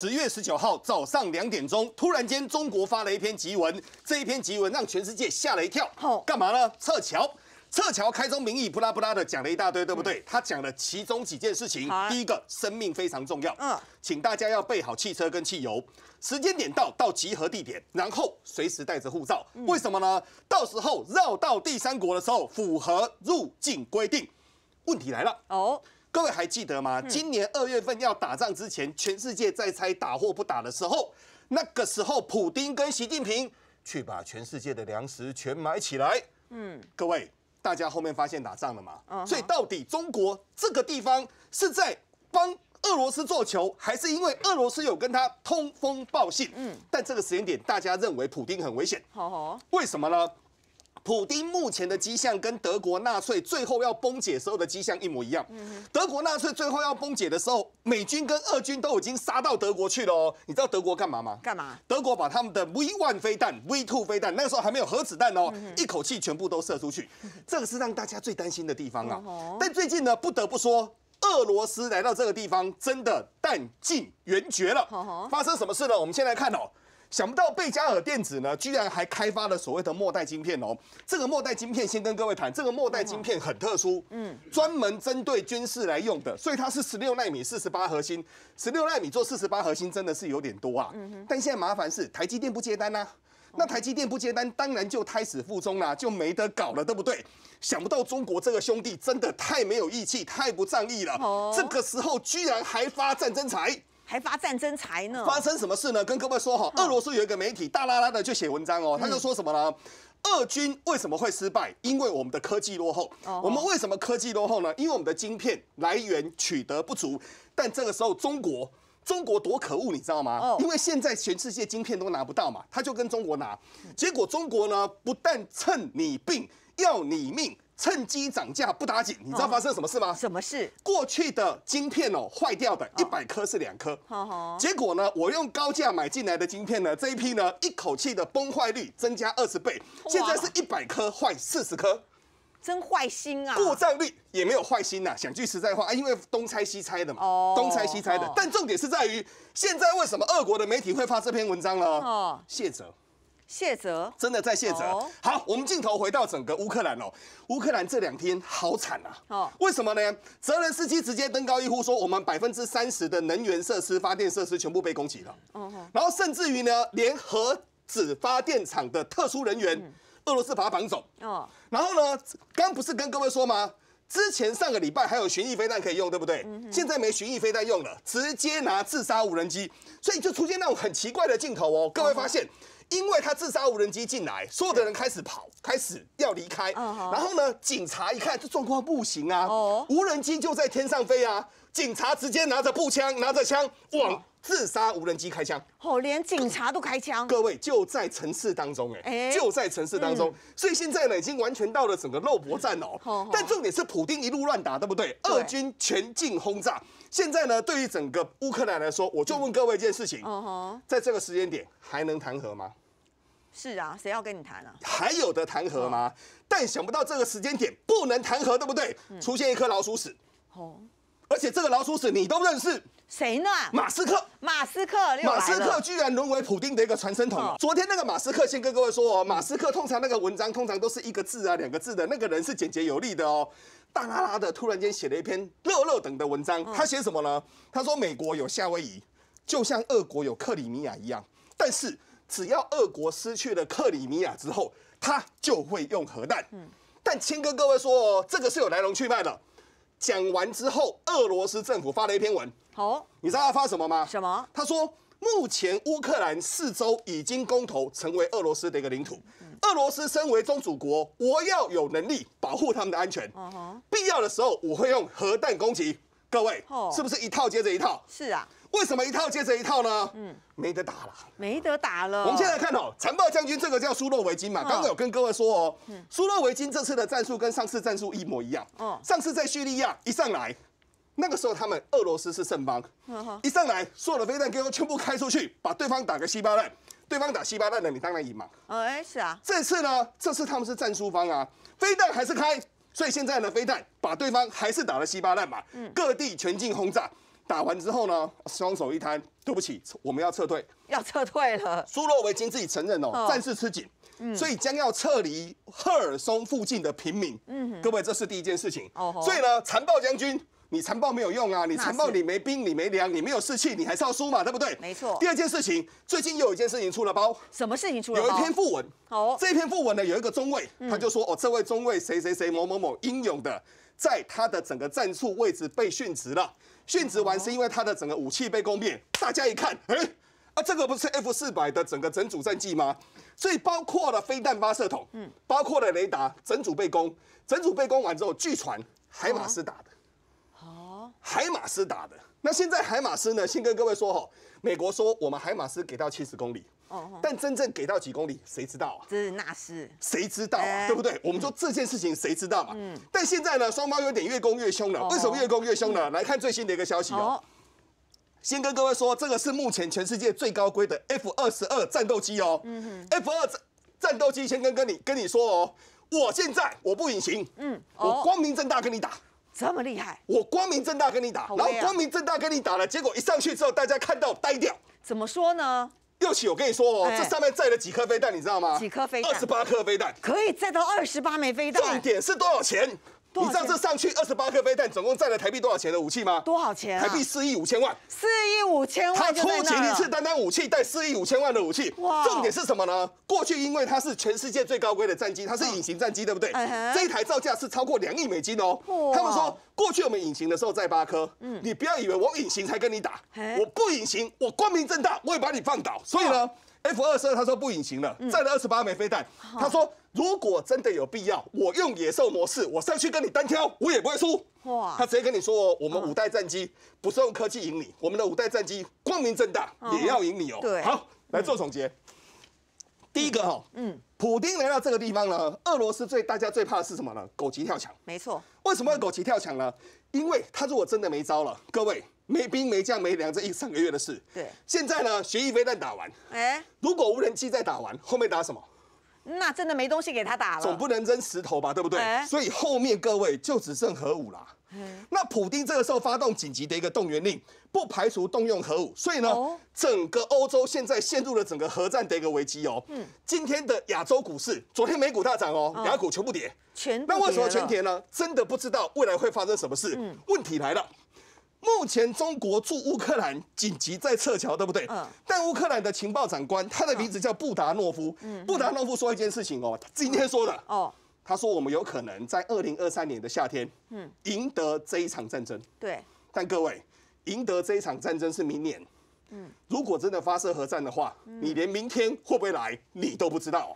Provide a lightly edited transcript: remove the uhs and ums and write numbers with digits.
10月19号早上2点钟，突然间中国发了一篇急文，这一篇急文让全世界吓了一跳。干嘛呢？撤侨。 撤侨开宗明义，不拉不拉的讲了一大堆，对不对？他讲了其中几件事情。第一个，生命非常重要，请大家要备好汽车跟汽油，时间点到集合地点，然后随时带着护照。为什么呢？到时候绕到第三国的时候，符合入境规定。问题来了，各位还记得吗？今年2月份要打仗之前，全世界在猜打或不打的时候，那个时候，普丁跟习近平去把全世界的粮食全买起来。各位。 大家后面发现打仗了嘛？所以到底中国这个地方是在帮俄罗斯做球，还是因为俄罗斯有跟他通风报信？但这个时间点，大家认为普丁很危险。为什么呢？普丁目前的迹象跟德国纳粹最后要崩解时候的迹象一模一样。德国纳粹最后要崩解的时候，美军跟俄军都已经杀到德国去了哦。你知道德国干嘛吗？干嘛？德国把他们的 V1 飞弹、V2 飞弹，那个时候还没有核子弹哦，一口气全部都射出去。这个是让大家最担心的地方啊。但最近呢，不得不说，俄罗斯来到这个地方真的弹尽援绝了。发生什么事呢？我们先来看哦。 想不到贝加尔电子呢，居然还开发了所谓的末代晶片哦。这个末代晶片先跟各位谈，这个末代晶片很特殊，专门针对军事来用的，所以它是16奈米48核心，16奈米做48核心真的是有点多啊。但现在麻烦是台积电不接单啊，那台积电不接单，当然就胎死腹中啦，就没得搞了，对不对？想不到中国这个兄弟真的太没有义气，太不仗义了，这个时候居然还发战争财。 还发战争财呢？发生什么事呢？跟各位说哈，俄罗斯有一个媒体大拉拉的就写文章哦，他就说什么呢？俄军为什么会失败？因为我们的科技落后。我们为什么科技落后呢？因为我们的晶片来源取得不足。但这个时候中国多可恶，你知道吗？因为现在全世界晶片都拿不到嘛，他就跟中国拿。结果中国呢，不但趁你病要你命。 趁机涨价不打紧，你知道发生什么事吗？什么事？过去的晶片哦，坏掉的100颗是2颗，结果呢，我用高价买进来的晶片呢，这一批呢，一口气的崩坏率增加20倍，现在是100颗坏40颗，真坏心啊！故障率也没有坏心呐，讲句实在话啊，因为东拆西拆的嘛，东拆西拆的。但重点是在于，现在为什么俄国的媒体会发这篇文章呢？谢哲。 谢哲真的在谢哲。好，我们镜头回到整个乌克兰哦，乌克兰这2天好惨啊！为什么呢？泽连斯基直接登高一呼说，我们30%的能源设施、发电设施全部被攻击了。然后甚至于呢，连核子发电厂的特殊人员，俄罗斯把他绑走。然后呢，刚不是跟各位说吗？之前上个礼拜还有巡弋飞弹可以用，对不对？现在没巡弋飞弹用了，直接拿自杀无人机，所以就出现那种很奇怪的镜头哦。各位发现。 因为他自杀无人机进来，所有的人开始跑，开始要离开。然后呢，警察一看这状况不行啊，无人机就在天上飞啊，警察直接拿着步枪、拿着枪往自杀无人机开枪。连警察都开枪。各位就在城市当中，就在城市当中。所以现在呢，已经完全到了整个肉搏战哦。但重点是，普丁一路乱打，对不对？俄军全境轰炸。现在呢，对于整个乌克兰来说，我就问各位一件事情：在这个时间点还能谈和吗？ 是啊，谁要跟你谈啊？还有的谈和吗？但想不到这个时间点不能谈和，对不对？出现一颗老鼠屎，而且这个老鼠屎你都认识，谁呢？马斯克，马斯克居然沦为普丁的一个传声筒。昨天那个马斯克，先跟各位说哦，马斯克通常那个文章通常都是1个字啊、2个字的，那个人是简洁有力的哦。大拉拉的突然间写了一篇热热等的文章，他写什么呢？他说美国有夏威夷，就像俄国有克里米亚一样，但是。 只要俄国失去了克里米亚之后，他就会用核弹。但先跟各位说哦，这个是有来龙去脉的。讲完之后，俄罗斯政府发了一篇文。你知道他发什么吗？什么？他说，目前乌克兰4州已经公投成为俄罗斯的一个领土。俄罗斯身为宗主国，我要有能力保护他们的安全。必要的时候，我会用核弹攻击。各位，是不是一套接着一套？是啊。 为什么一套接着一套呢？没得打了，没得打了。我们现在看哦，残暴将军这个叫苏洛维金嘛，刚刚有跟各位说哦，苏洛维金这次的战术跟上次战术一模一样。上次在叙利亚一上来，那个时候他们俄罗斯是胜方，一上来所有的飞弹给我全部开出去，把对方打个稀巴烂，对方打稀巴烂了，你当然赢嘛。是啊。这次呢，这次他们是战术方啊，飞弹还是开，所以现在呢，飞弹把对方还是打了稀巴烂嘛，各地全境轰炸。打完之后呢，双手一摊，对不起，我们要撤退，要撤退了。苏洛维金自己承认哦，战事吃紧，所以将要撤离赫尔松附近的平民。各位，这是第一件事情。所以呢，残暴将军。 你残暴没有用啊！你残暴，你没兵，你没粮，你没有士气，你还是要输嘛，对不对？没错。第二件事情，最近又有一件事情出了包。什么事情出了包？有一篇讣文。哦。这篇讣文呢，有一个中尉，他就说：“哦，这位中尉谁谁谁某某某英勇的，在他的整个战术位置被殉职了。殉职完是因为他的整个武器被攻灭。大家一看，哎，啊，这个不是 F-400的整个整组战绩吗？所以包括了飞弹发射筒，包括了雷达，整组被攻。整组被攻完之后，据传海马斯打的。” 海马斯打的，那现在海马斯呢？先跟各位说哈，美国说我们海马斯给到70公里，但真正给到几公里，谁知道啊？这是那是谁知道啊？对不对？我们说这件事情谁知道嘛？但现在呢，双方有点越攻越凶了。为什么越攻越凶呢？来看最新的一个消息哦。先跟各位说，这个是目前全世界最高规的 F-22战斗机哦。F-2战斗机，先跟你说哦，我现在我不隐形，我光明正大跟你打。 这么厉害！我光明正大跟你打，然后光明正大跟你打了，结果一上去之后，大家看到呆掉。怎么说呢？又起，我跟你说哦，这上面载了几颗飞弹，你知道吗？几颗飞弹？28颗飞弹，可以载到28枚飞弹。重点是多少钱？你知道这上去28颗飞弹，总共载了台币多少钱的武器吗？多少钱？台币4亿5千万。4亿5千万。他出勤一次单单武器带4亿5千万的武器。哇！重点是什么呢？过去因为它是全世界最高规的战机，它是隐形战机，对不对？这一台造价是超过2亿美金哦。他们说，过去我们隐形的时候载8颗，你不要以为我隐形才跟你打，我不隐形，我光明正大我也把你放倒。所以呢 ，F-22他说不隐形了，载了28枚飞弹，他说。 如果真的有必要，我用野兽模式，我上去跟你单挑，我也不会输。哇！他直接跟你说，我们5代战机不是用科技赢你，我们的5代战机光明正大也要赢你哦。对，好，来做总结。第一个哈，普丁来到这个地方呢，俄罗斯大家最怕的是什么呢？狗急跳墙。没错。为什么会狗急跳墙呢？因为他如果真的没招了，各位。 没兵没将没粮，这上个月的事。对，现在呢，巡弋飞弹打完，如果无人机再打完，后面打什么？那真的没东西给他打了。总不能扔石头吧，对不对？所以后面各位就只剩核武啦。那普丁这个时候发动紧急的一个动员令，不排除动用核武。所以呢，整个欧洲现在陷入了整个核战的一个危机哦。今天的亚洲股市，昨天美股大涨哦，亚股全部跌。那为什么全跌呢？真的不知道未来会发生什么事。问题来了。 目前中国驻乌克兰紧急在撤侨，对不对？但乌克兰的情报长官，他的名字叫布达诺夫。布达诺夫说一件事情哦，今天说的哦，他说我们有可能在2023年的夏天，赢得这一场战争。对，但各位，赢得这一场战争是明年。如果真的发射核战的话，你连明天会不会来，你都不知道啊。